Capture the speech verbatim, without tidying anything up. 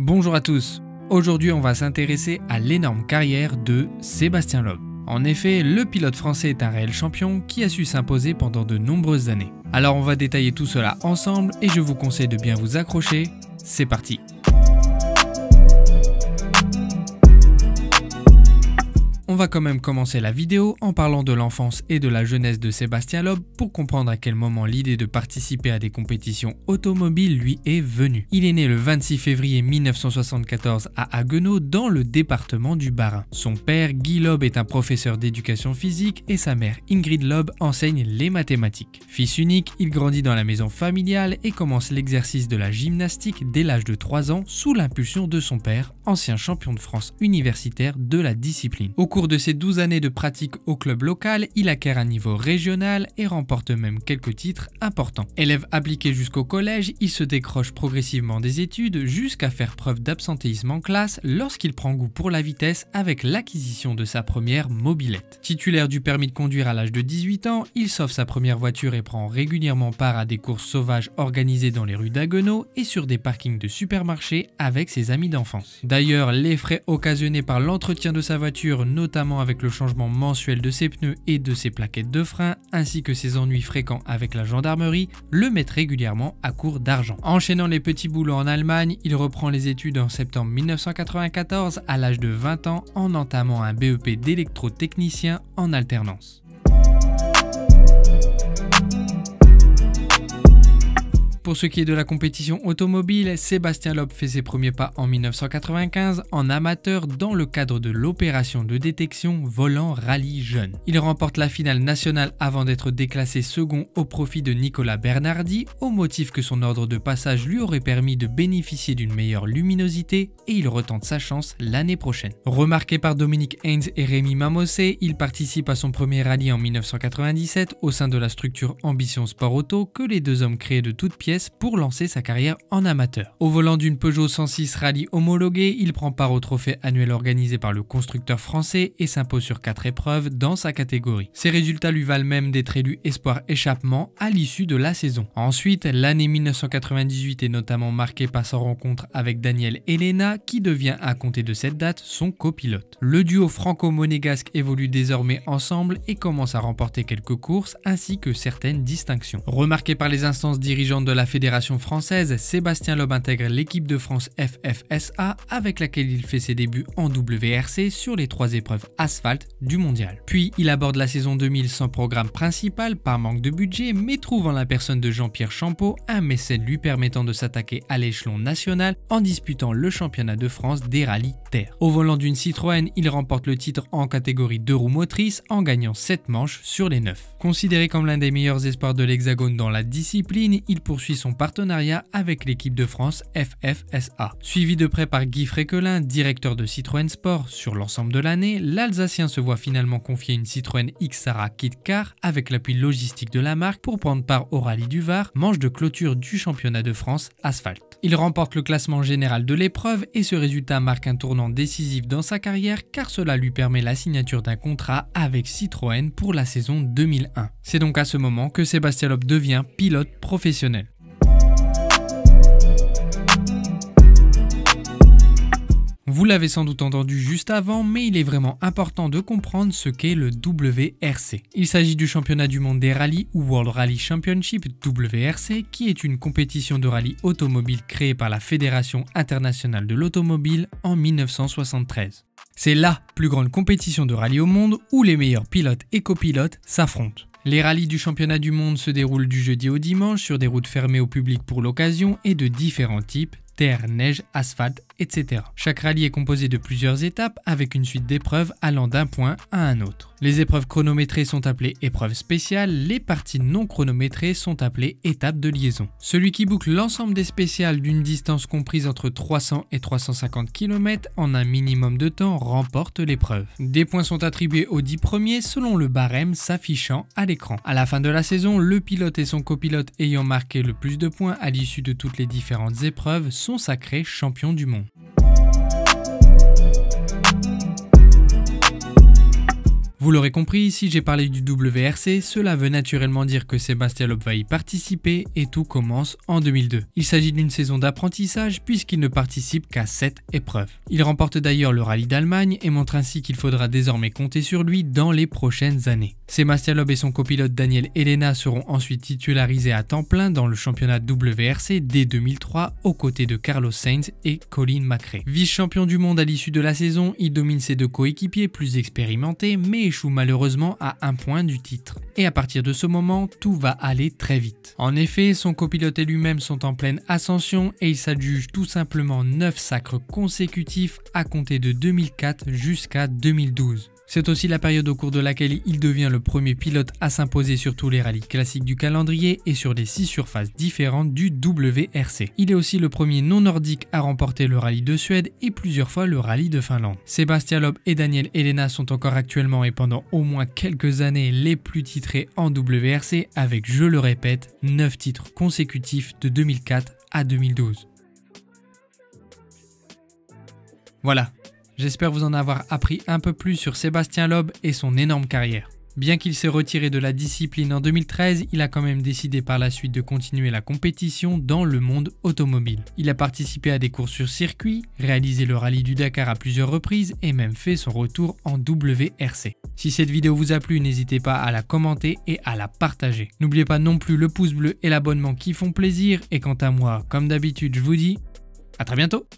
Bonjour à tous, aujourd'hui on va s'intéresser à l'énorme carrière de Sébastien Loeb. En effet, le pilote français est un réel champion qui a su s'imposer pendant de nombreuses années. Alors on va détailler tout cela ensemble et je vous conseille de bien vous accrocher, c'est parti. On va quand même commencer la vidéo en parlant de l'enfance et de la jeunesse de Sébastien Loeb pour comprendre à quel moment l'idée de participer à des compétitions automobiles lui est venue. Il est né le vingt-six février mille neuf cent soixante-quatorze à Haguenau dans le département du Bas-Rhin. Son père, Guy Loeb, est un professeur d'éducation physique et sa mère, Ingrid Loeb, enseigne les mathématiques. Fils unique, il grandit dans la maison familiale et commence l'exercice de la gymnastique dès l'âge de trois ans sous l'impulsion de son père, ancien champion de France universitaire de la discipline. Au Au cours de ses douze années de pratique au club local, il acquiert un niveau régional et remporte même quelques titres importants. Élève appliqué jusqu'au collège, il se décroche progressivement des études jusqu'à faire preuve d'absentéisme en classe lorsqu'il prend goût pour la vitesse avec l'acquisition de sa première mobilette. Titulaire du permis de conduire à l'âge de dix-huit ans, il sauve sa première voiture et prend régulièrement part à des courses sauvages organisées dans les rues d'Haguenau et sur des parkings de supermarchés avec ses amis d'enfance. D'ailleurs, les frais occasionnés par l'entretien de sa voiture, notamment notamment avec le changement mensuel de ses pneus et de ses plaquettes de frein, ainsi que ses ennuis fréquents avec la gendarmerie, le mettent régulièrement à court d'argent. Enchaînant les petits boulots en Allemagne, il reprend les études en septembre mille neuf cent quatre-vingt-quatorze à l'âge de vingt ans en entamant un B E P d'électrotechnicien en alternance. Pour ce qui est de la compétition automobile, Sébastien Loeb fait ses premiers pas en mille neuf cent quatre-vingt-quinze en amateur dans le cadre de l'opération de détection volant rallye jeune. Il remporte la finale nationale avant d'être déclassé second au profit de Nicolas Bernardi au motif que son ordre de passage lui aurait permis de bénéficier d'une meilleure luminosité et il retente sa chance l'année prochaine. Remarqué par Dominique Haines et Rémy Mamossé, il participe à son premier rallye en mille neuf cent quatre-vingt-dix-sept au sein de la structure Ambition Sport Auto que les deux hommes créent de toutes pièces pour lancer sa carrière en amateur. Au volant d'une Peugeot cent six rallye homologuée, il prend part au trophée annuel organisé par le constructeur français et s'impose sur quatre épreuves dans sa catégorie. Ses résultats lui valent même d'être élu espoir échappement à l'issue de la saison. Ensuite, l'année mille neuf cent quatre-vingt-dix-huit est notamment marquée par sa rencontre avec Daniel Elena qui devient à compter de cette date son copilote. Le duo franco-monégasque évolue désormais ensemble et commence à remporter quelques courses ainsi que certaines distinctions. Remarqué par les instances dirigeantes de la Fédération française, Sébastien Loeb intègre l'équipe de France F F S A avec laquelle il fait ses débuts en W R C sur les trois épreuves asphalte du mondial. Puis il aborde la saison deux mille sans programme principal par manque de budget, mais trouve en la personne de Jean-Pierre Champeau un mécène lui permettant de s'attaquer à l'échelon national en disputant le championnat de France des rallyes terre. Au volant d'une Citroën, il remporte le titre en catégorie deux roues motrices en gagnant sept manches sur les neuf. Considéré comme l'un des meilleurs espoirs de l'Hexagone dans la discipline, il poursuit son partenariat avec l'équipe de France F F S A. Suivi de près par Guy Loeb, directeur de Citroën Sport, sur l'ensemble de l'année, l'Alsacien se voit finalement confier une Citroën Xsara Kit Car avec l'appui logistique de la marque pour prendre part au rallye du Var, manche de clôture du championnat de France asphalte. Il remporte le classement général de l'épreuve et ce résultat marque un tournant décisif dans sa carrière car cela lui permet la signature d'un contrat avec Citroën pour la saison deux mille un. C'est donc à ce moment que Sébastien Loeb devient pilote professionnel. Vous l'avez sans doute entendu juste avant, mais il est vraiment important de comprendre ce qu'est le W R C. Il s'agit du championnat du monde des rallyes ou World Rally Championship W R C qui est une compétition de rallye automobile créée par la Fédération internationale de l'automobile en mille neuf cent soixante-treize. C'est la plus grande compétition de rallye au monde où les meilleurs pilotes et copilotes s'affrontent. Les rallyes du championnat du monde se déroulent du jeudi au dimanche sur des routes fermées au public pour l'occasion et de différents types, terre, neige, asphalte, et cetera. Chaque rallye est composé de plusieurs étapes avec une suite d'épreuves allant d'un point à un autre. Les épreuves chronométrées sont appelées épreuves spéciales, les parties non chronométrées sont appelées étapes de liaison. Celui qui boucle l'ensemble des spéciales d'une distance comprise entre trois cents et trois cent cinquante kilomètres en un minimum de temps remporte l'épreuve. Des points sont attribués aux dix premiers selon le barème s'affichant à l'écran. À la fin de la saison, le pilote et son copilote ayant marqué le plus de points à l'issue de toutes les différentes épreuves sont sacrés champions du monde. Vous l'aurez compris, si j'ai parlé du W R C, cela veut naturellement dire que Sébastien Loeb va y participer et tout commence en deux mille deux. Il s'agit d'une saison d'apprentissage puisqu'il ne participe qu'à sept épreuves. Il remporte d'ailleurs le rallye d'Allemagne et montre ainsi qu'il faudra désormais compter sur lui dans les prochaines années. Sébastien Loeb et son copilote Daniel Elena seront ensuite titularisés à temps plein dans le championnat W R C dès deux mille trois aux côtés de Carlos Sainz et Colin McRae. Vice-champion du monde à l'issue de la saison, il domine ses deux coéquipiers plus expérimentés mais échoue malheureusement à un point du titre. Et à partir de ce moment, tout va aller très vite. En effet, son copilote et lui-même sont en pleine ascension et il s'adjuge tout simplement neuf sacres consécutifs à compter de deux mille quatre jusqu'à deux mille douze. C'est aussi la période au cours de laquelle il devient le premier pilote à s'imposer sur tous les rallyes classiques du calendrier et sur les six surfaces différentes du W R C. Il est aussi le premier non-nordique à remporter le rallye de Suède et plusieurs fois le rallye de Finlande. Sébastien Loeb et Daniel Elena sont encore actuellement et pendant au moins quelques années les plus titrés en W R C avec, je le répète, neuf titres consécutifs de deux mille quatre à deux mille douze. Voilà. J'espère vous en avoir appris un peu plus sur Sébastien Loeb et son énorme carrière. Bien qu'il s'est retiré de la discipline en deux mille treize, il a quand même décidé par la suite de continuer la compétition dans le monde automobile. Il a participé à des courses sur circuit, réalisé le rallye du Dakar à plusieurs reprises et même fait son retour en W R C. Si cette vidéo vous a plu, n'hésitez pas à la commenter et à la partager. N'oubliez pas non plus le pouce bleu et l'abonnement qui font plaisir. Et quant à moi, comme d'habitude, je vous dis à très bientôt.